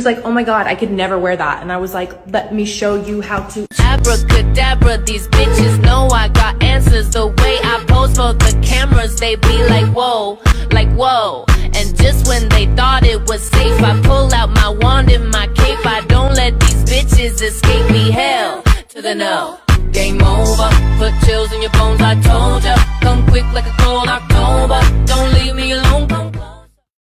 She's like, oh my god, I could never wear that. And I was like, let me show you how to. Abracadabra, these bitches know I got answers. The way I pose for the cameras, they be like whoa. And just when they thought it was safe, I pull out my wand and my cape. I don't let these bitches escape me. Hell to the no.